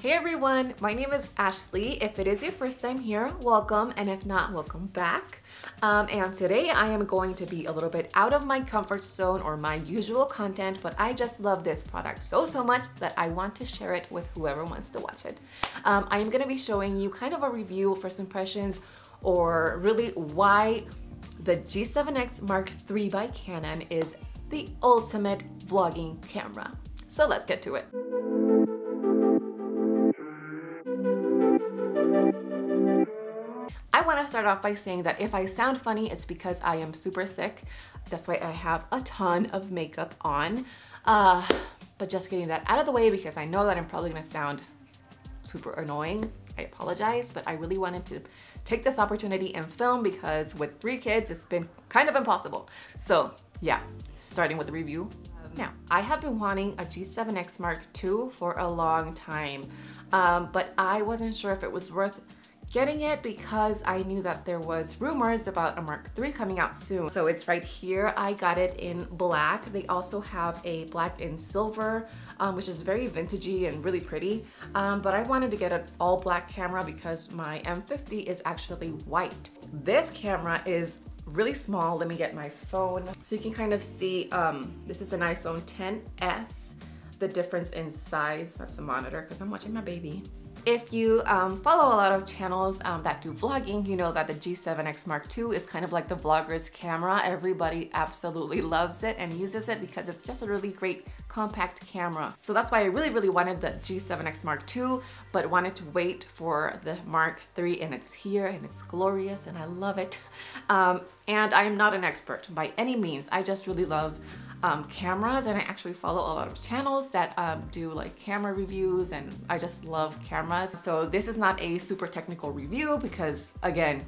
Hey everyone, my name is Ashley. If it is your first time here, welcome, and if not, welcome back. And today I am going to be a little bit out of my comfort zone or my usual content, but I just love this product so much that I want to share it with whoever wants to watch it. I am going to be showing you kind of a review, first impressions, or really why the G7X Mark III by Canon is the ultimate vlogging camera. So let's get to it. I want to start off by saying that if I sound funny, it's because I am super sick. That's why I have a ton of makeup on. But just getting that out of the way because I know that I'm probably going to sound super annoying. I apologize, but I really wanted to take this opportunity and film because with 3 kids, it's been kind of impossible. So yeah, starting with the review. Now, I have been wanting a G7X Mark II for a long time, but I wasn't sure if it was worth getting it because I knew that there was rumors about a Mark III coming out soon. So it's right here. I got it in black. They also have a black and silver, which is very vintagey and really pretty. But I wanted to get an all black camera because my M50 is actually white. This camera is really small. Let me get my phone. So you can kind of see, this is an iPhone XS, the difference in size. That's the monitor because I'm watching my baby. If you follow a lot of channels that do vlogging, you know that the G7X Mark II is kind of like the vlogger's camera. Everybody absolutely loves it and uses it because it's just a really great compact camera. So that's why I really wanted the G7X Mark II, but wanted to wait for the Mark III, and it's here and it's glorious and I love it. And I'm not an expert by any means. I just really love cameras, and I actually follow a lot of channels that do like camera reviews, and I just love cameras. So this is not a super technical review because, again,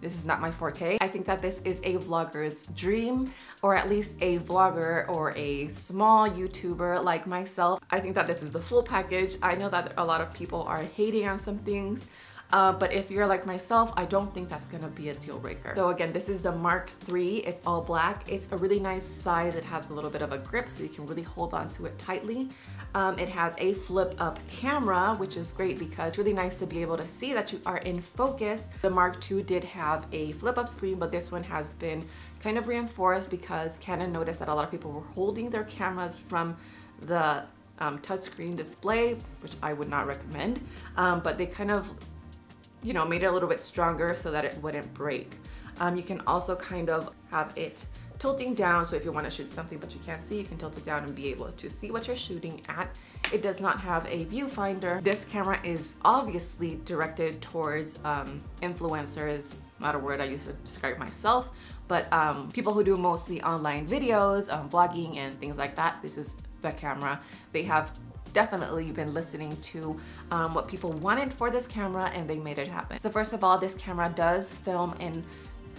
this is not my forte. I think that this is a vlogger's dream, or at least a vlogger or a small YouTuber like myself. I think that this is the full package. I know that a lot of people are hating on some things, but if you're like myself, I don't think that's gonna be a deal breaker. So again, this is the Mark III. It's all black. It's a really nice size. It has a little bit of a grip, so you can really hold on to it tightly. It has a flip-up camera, which is great because it's really nice to be able to see that you are in focus. The Mark II did have a flip-up screen, but this one has been kind of reinforced because Canon noticed that a lot of people were holding their cameras from the touchscreen display, which I would not recommend, but they kind of, you know, made it a little bit stronger so that it wouldn't break. You can also kind of have it tilting down, so if you want to shoot something that you can't see, you can tilt it down and be able to see what you're shooting at. It does not have a viewfinder. This camera is obviously directed towards influencers, not a word I used to describe myself, but people who do mostly online videos, vlogging and things like that. This is the camera. They have definitely been listening to what people wanted for this camera, and they made it happen. So first of all, this camera does film in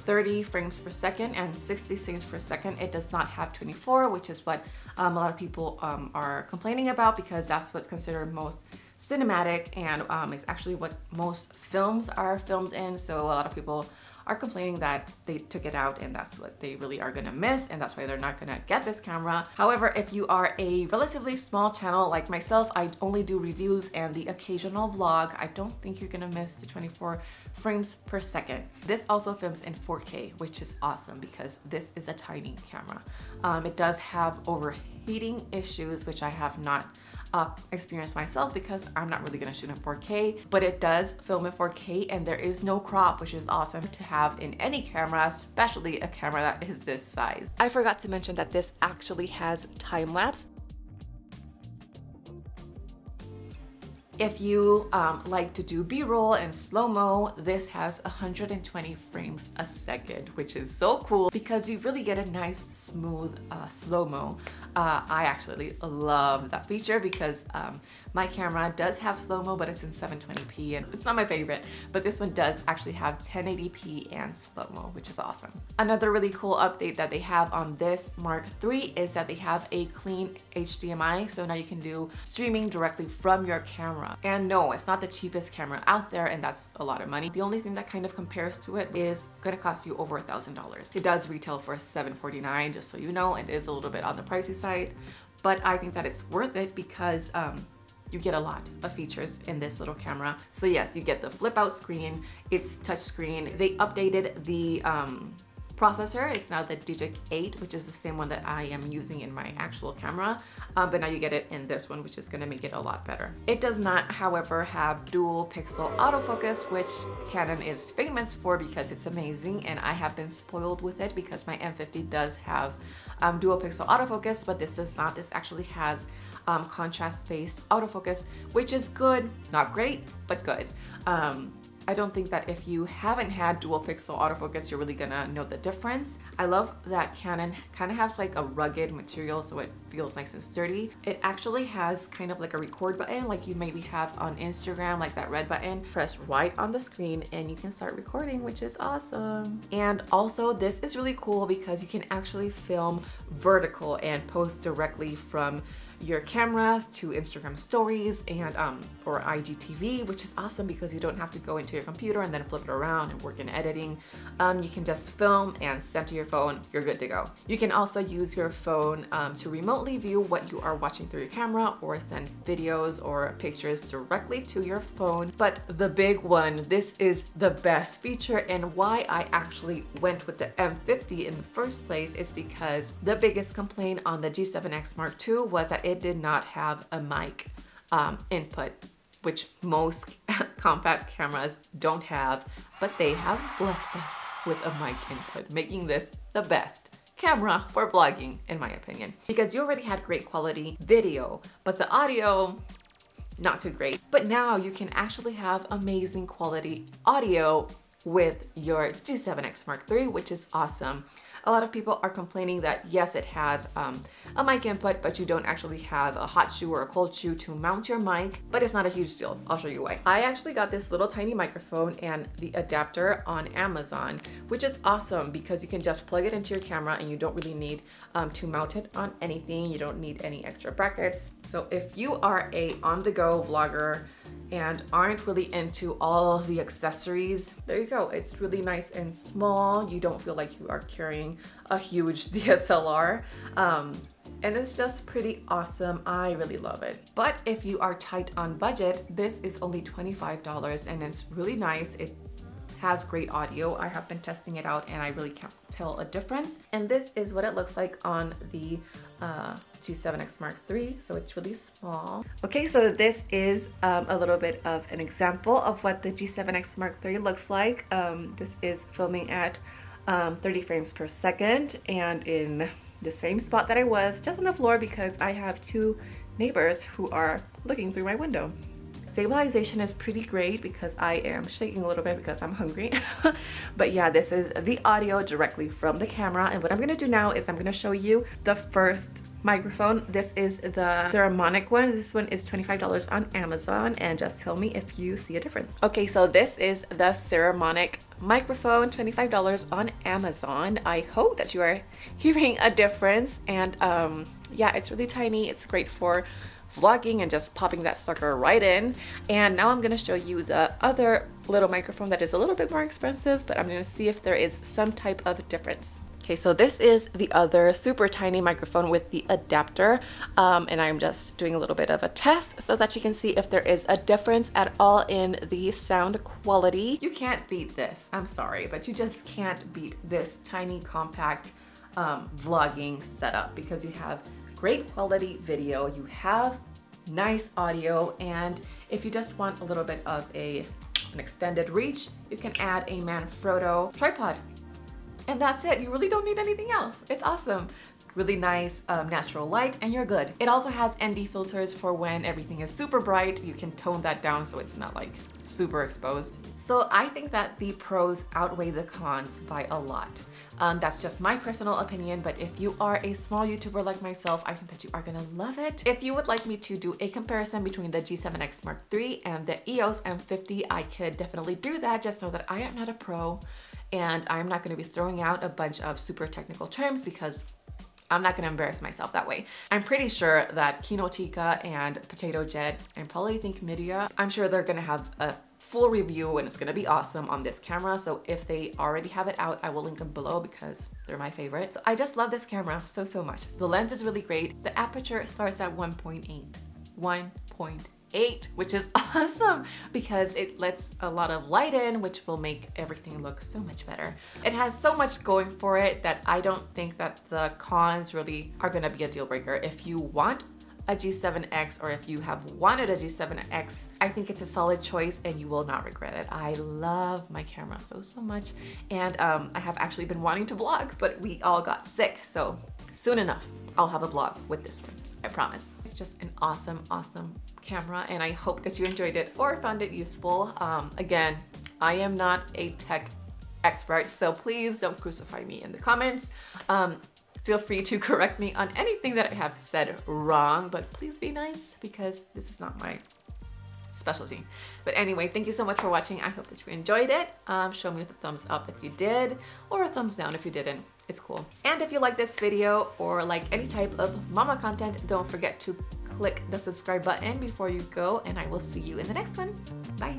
30 frames per second and 60 frames per second. It does not have 24, which is what a lot of people are complaining about because that's what's considered most cinematic, and it's actually what most films are filmed in. So a lot of people are complaining that they took it out, and that's what they really are gonna miss, and that's why they're not gonna get this camera. However, if you are a relatively small channel like myself, I only do reviews and the occasional vlog. I don't think you're gonna miss the 24 frames per second. This also films in 4K, which is awesome because this is a tiny camera. It does have overheating issues, which I have not experienced myself because I'm not really gonna shoot in 4K, but it does film in 4K, and there is no crop, which is awesome to have in any camera, especially a camera that is this size. I forgot to mention that this actually has time-lapse. If you like to do B-roll and slow-mo, this has 120 frames a second, which is so cool because you really get a nice smooth slow-mo. I actually love that feature because my camera does have slow-mo, but it's in 720p, and it's not my favorite, but this one does actually have 1080p and slow-mo, which is awesome. Another really cool update that they have on this Mark III is that they have a clean HDMI, so now you can do streaming directly from your camera. And no, it's not the cheapest camera out there, and that's a lot of money. The only thing that kind of compares to it is gonna cost you over $1,000. It does retail for $749, just so you know. It is a little bit on the pricey side, but I think that it's worth it because you get a lot of features in this little camera. So yes, you get the flip out screen, it's touchscreen. They updated the processor. It's now the Digic 8, which is the same one that I am using in my actual camera, but now you get it in this one, which is going to make it a lot better. It does not, however, have dual pixel autofocus, which Canon is famous for because it's amazing, and I have been spoiled with it because my M50 does have dual pixel autofocus, but this does not. This actually has contrast-based autofocus, which is good, not great, but good. I don't think that if you haven't had dual pixel autofocus, you're really gonna know the difference. I love that Canon kind of has like a rugged material, so it feels nice and sturdy. It actually has kind of like a record button, like you maybe have on Instagram, like that red button. Press right on the screen and you can start recording, which is awesome. And also, this is really cool because you can actually film vertical and post directly from your cameras to Instagram stories and or IGTV, which is awesome because you don't have to go into your computer and then flip it around and work in editing. You can just film and send to your phone, you're good to go. You can also use your phone to remotely view what you are watching through your camera or send videos or pictures directly to your phone. But the big one, this is the best feature and why I actually went with the M50 in the first place, is because the biggest complaint on the G7X Mark II was that it did not have a mic input, which most compact cameras don't have, but they have blessed us with a mic input, making this the best camera for vlogging, in my opinion. Because you already had great quality video, but the audio, not too great. But now you can actually have amazing quality audio with your G7X Mark III, which is awesome. A lot of people are complaining that yes, it has a mic input, but you don't actually have a hot shoe or a cold shoe to mount your mic, but it's not a huge deal. I'll show you why. I actually got this little tiny microphone and the adapter on Amazon, which is awesome because you can just plug it into your camera and you don't really need to mount it on anything. You don't need any extra brackets. So if you are a on-the-go vlogger and aren't really into all the accessories, there you go. It's really nice and small. You don't feel like you are carrying a huge DSLR. And it's just pretty awesome. I really love it. But if you are tight on budget, this is only $25 and it's really nice. It has great audio. I have been testing it out and I really can't tell a difference. And this is what it looks like on the G7X Mark III, so it's really small. Okay, so this is a little bit of an example of what the G7X Mark III looks like. This is filming at 30 frames per second and in the same spot that I was, just on the floor because I have two neighbors who are looking through my window. Stabilization is pretty great because I am shaking a little bit because I'm hungry. But yeah, this is the audio directly from the camera. And what I'm gonna do now is I'm gonna show you the first microphone. This is the Saramonic one. This one is $25 on Amazon, and just tell me if you see a difference. Okay, so this is the Saramonic microphone, $25 on Amazon. I hope that you are hearing a difference, and yeah, it's really tiny. It's great for vlogging and just popping that sucker right in. And now I'm gonna show you the other little microphone that is a little bit more expensive, but I'm gonna see if there is some type of difference. Okay, so this is the other super tiny microphone with the adapter, and I'm just doing a little bit of a test so that you can see if there is a difference at all in the sound quality. You can't beat this, I'm sorry, but you just can't beat this tiny compact vlogging setup because you have great quality video, you have nice audio, and if you just want a little bit of an extended reach, you can add a Manfrotto tripod. And that's it, you really don't need anything else. It's awesome. Really nice natural light, and you're good. It also has ND filters for when everything is super bright. You can tone that down so it's not like super exposed. So I think that the pros outweigh the cons by a lot. That's just my personal opinion, but if you are a small YouTuber like myself, I think that you are gonna love it. If you would like me to do a comparison between the G7X Mark III and the EOS M50, I could definitely do that. Just know that I am not a pro, and I'm not gonna be throwing out a bunch of super technical terms because I'm not gonna embarrass myself that way. I'm pretty sure that Kinotika and Potato Jet and probably Think Media, I'm sure they're gonna have a full review and it's gonna be awesome on this camera. So if they already have it out, I will link them below because they're my favorite. I just love this camera so, so much. The lens is really great. The aperture starts at 1.8. 8, which is awesome because it lets a lot of light in, which will make everything look so much better. It has so much going for it that I don't think that the cons really are gonna be a deal breaker. If you want a G7X, or if you have wanted a G7X, I think it's a solid choice and you will not regret it. I love my camera so much, and I have actually been wanting to vlog, but we all got sick, so soon enough I'll have a vlog with this one, I promise. It's just an awesome camera, and I hope that you enjoyed it or found it useful. Again, I am not a tech expert, so please don't crucify me in the comments. Feel free to correct me on anything that I have said wrong, but please be nice because this is not my specialty. But anyway, thank you so much for watching. I hope that you enjoyed it. Show me with a thumbs up if you did, or a thumbs down if you didn't. It's cool. And if you like this video or like any type of mama content, don't forget to click the subscribe button before you go, and I will see you in the next one. Bye.